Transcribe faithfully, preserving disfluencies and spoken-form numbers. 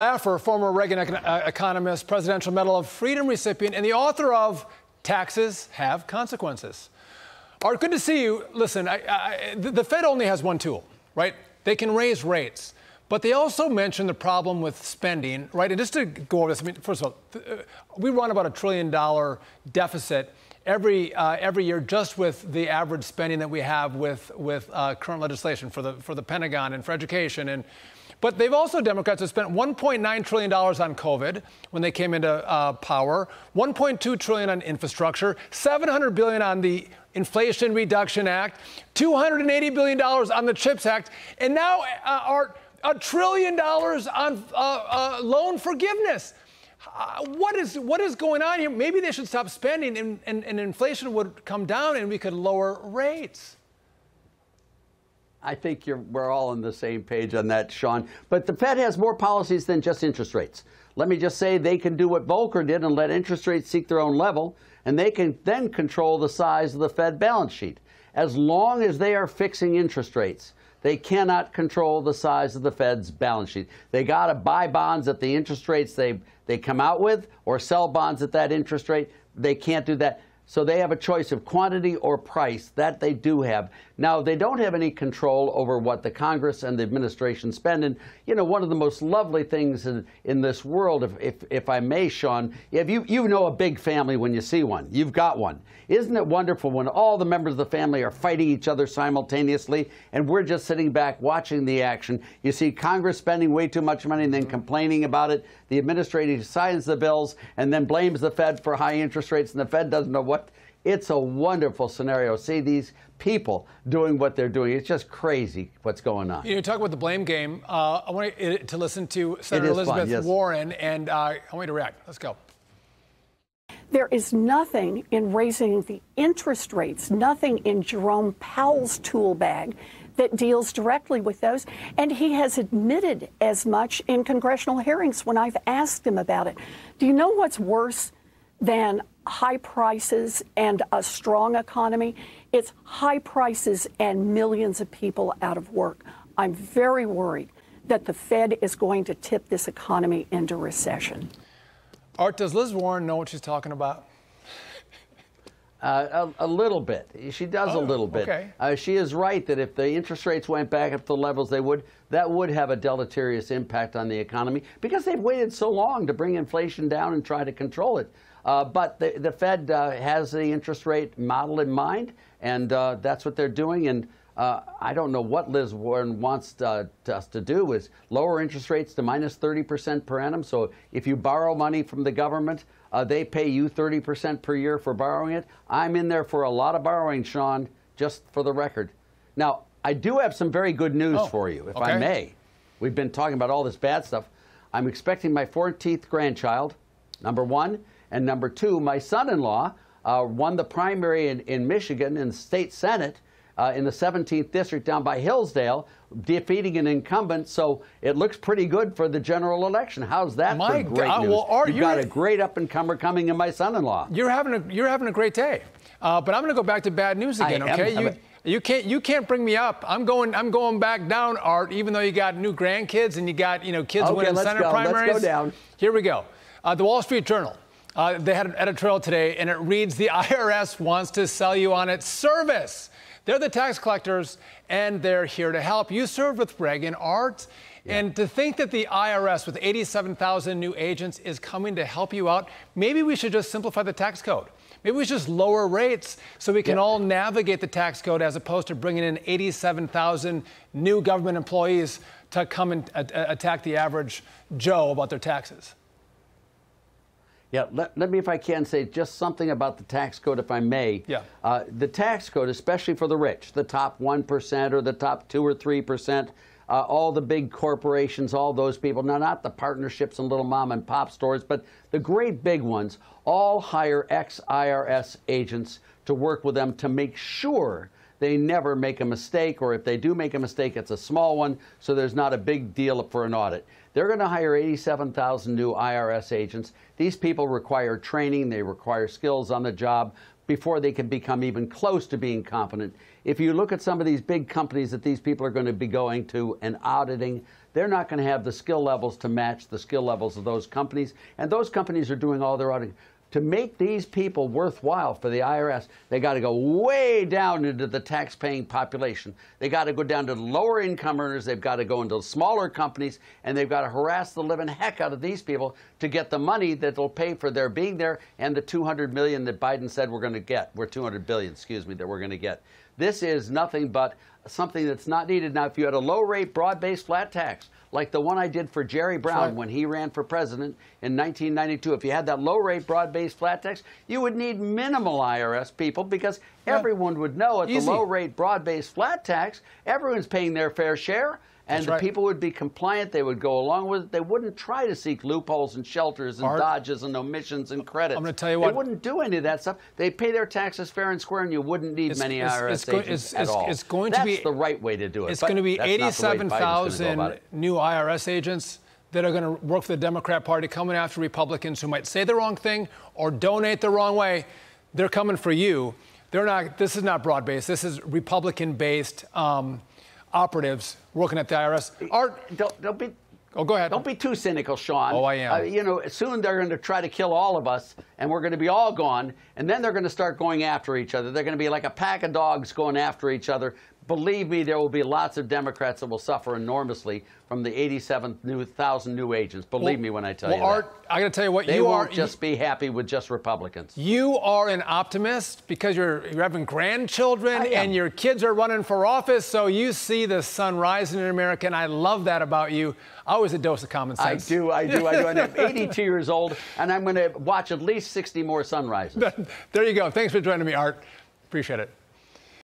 Laffer, former Reagan economist, Presidential Medal of Freedom recipient, and the author of Taxes Have Consequences. Art, good to see you. Listen, I, I, the Fed only has one tool, right? They can raise rates, but they also mentioned the problem with spending, right? And just to go over this, I mean, first of all, we run about a trillion dollar deficit every uh, every year just with the average spending that we have with with uh, current legislation for the for the Pentagon and for education. And but they've also, Democrats have spent one point nine trillion dollars on COVID when they came into uh, power, one point two trillion dollars on infrastructure, seven hundred billion dollars on the Inflation Reduction Act, two hundred eighty billion dollars on the CHIPS Act, and now uh, are a trillion dollars on uh, uh, loan forgiveness. Uh, what is what is going on here? Maybe they should stop spending, and, and, and inflation would come down, and we could lower rates. I think you're, we're all on the same page on that, Sean. But the Fed has more policies than just interest rates. Let me just say they can do what Volcker did and let interest rates seek their own level, and they can then control the size of the Fed balance sheet. As long as they are fixing interest rates, they cannot control the size of the Fed's balance sheet. They got to buy bonds at the interest rates they, they come out with or sell bonds at that interest rate. They can't do that. So they have a choice of quantity or price. That they do have. Now, they don't have any control over what the Congress and the administration spend. And, you know, one of the most lovely things in, in this world, if, if, if I may, Sean, if you, you know a big family when you see one. You've got one. Isn't it wonderful when all the members of the family are fighting each other simultaneously and we're just sitting back watching the action? You see Congress spending way too much money and then complaining about it. The administration signs the bills and then blames the Fed for high interest rates, and the Fed doesn't know what. It's a wonderful scenario. See these people doing what they're doing. It's just crazy what's going on. You know, you talk about the blame game. Uh, I want you to listen to Senator Elizabeth fun, yes. Warren, and uh, I want you to react. Let's go. There is nothing in raising the interest rates, nothing in Jerome Powell's tool bag that deals directly with those, and he has admitted as much in congressional hearings when I've asked him about it. Do you know what's worse than high prices and a strong economy? It's high prices and millions of people out of work. I'm very worried that the Fed is going to tip this economy into recession. Art, does Liz Warren know what she's talking about? Uh, a, a little bit. She does oh, a little bit. Okay. Uh, she is right that if the interest rates went back up to the levels they would, that would have a deleterious impact on the economy because they've waited so long to bring inflation down and try to control it. Uh, but the, the Fed uh, has the interest rate model in mind, and uh, that's what they're doing. And uh, I don't know what Liz Warren wants to, uh, to us to do is lower interest rates to minus thirty percent per annum. So if you borrow money from the government, Uh, they pay you thirty percent per year for borrowing it. I'm in there for a lot of borrowing, Sean, just for the record. Now, I do have some very good news oh, for you, if okay. I may. We've been talking about all this bad stuff. I'm expecting my fourteenth grandchild, number one. And number two, my son-in-law uh, won the primary in, in Michigan in the state Senate uh, in the seventeenth district down by Hillsdale, defeating an incumbent, so it looks pretty good for the general election. How's that my for great God, news? Well, Art, You've got a great up-and-comer coming in my son-in-law. You're having a you're having a great day, uh, but I'm going to go back to bad news again. I okay, am, you a, you can't you can't bring me up. I'm going I'm going back down, Art. Even though you got new grandkids and you got you know kids okay, winning let's Senate go. primaries. Let's go down. Here we go. Uh, the Wall Street Journal. Uh, they had an editorial today, and it reads, "The I R S wants to sell you on its service." They're the tax collectors, and they're here to help. You served with Reagan, Art. Yeah. And to think that the I R S, with eighty-seven thousand new agents, is coming to help you out, maybe we should just simplify the tax code. Maybe we should just lower rates so we can yeah. all navigate the tax code as opposed to bringing in eighty-seven thousand new government employees to come and uh, attack the average Joe about their taxes. Yeah, let, let me, if I can, say just something about the tax code, if I may. Yeah. Uh, the tax code, especially for the rich, the top one percent or the top two or three percent, uh, all the big corporations, all those people, now not the partnerships and little mom and pop stores, but the great big ones, all hire ex-I R S agents to work with them to make sure they never make a mistake, or if they do make a mistake, it's a small one, so there's not a big deal for an audit. They're going to hire eighty-seven thousand new I R S agents. These people require training. They require skills on the job before they can become even close to being competent. If you look at some of these big companies that these people are going to be going to and auditing, they're not going to have the skill levels to match the skill levels of those companies. And those companies are doing all their auditing. To make these people worthwhile for the I R S, they got to go way down into the tax-paying population. They got to go down to lower-income earners. They've got to go into smaller companies, and they've got to harass the living heck out of these people to get the money that'll pay for their being there and the two hundred million dollars that Biden said we're going to get. We're two hundred billion dollars, excuse me, that we're going to get. This is nothing but something that's not needed. Now, if you had a low-rate, broad-based flat tax, like the one I did for Jerry Brown when he ran for president in nineteen ninety-two. If you had that low-rate, broad-based flat tax, you would need minimal I R S people because everyone would know at the low-rate, broad-based flat tax, everyone's paying their fair share. And the people would be compliant. They would go along with it. They wouldn't try to seek loopholes and shelters and dodges and omissions and credits. I'm going to tell you what. They wouldn't do any of that stuff. They pay their taxes fair and square, and you wouldn't need many I R S agents at all. It's going to be the right way to do it. It's going to be eighty-seven thousand new I R S agents that are going to work for the Democrat Party, coming after Republicans who might say the wrong thing or donate the wrong way. They're coming for you. They're not. This is not broad-based. This is Republican-based. Um, operatives working at the I R S. Art, don't, don't be. Oh, go ahead. Don't be too cynical, Sean. Oh, I am. Uh, you know, soon they're going to try to kill all of us, and we're going to be all gone, and then they're going to start going after each other. They're going to be like a pack of dogs going after each other. Believe me, there will be lots of Democrats that will suffer enormously from the eighty-seven thousand new agents. Believe well, me when I tell well, you Art, that. Well, Art, I got to tell you what, they you are. They won't just be happy with just Republicans. You are an optimist because you're, you're having grandchildren and your kids are running for office, so you see the sun rising in America, and I love that about you. Always a dose of common sense. I do, I do, I do. And I'm eighty-two years old, and I'm going to watch at least sixty more sunrises. There you go. Thanks for joining me, Art. Appreciate it.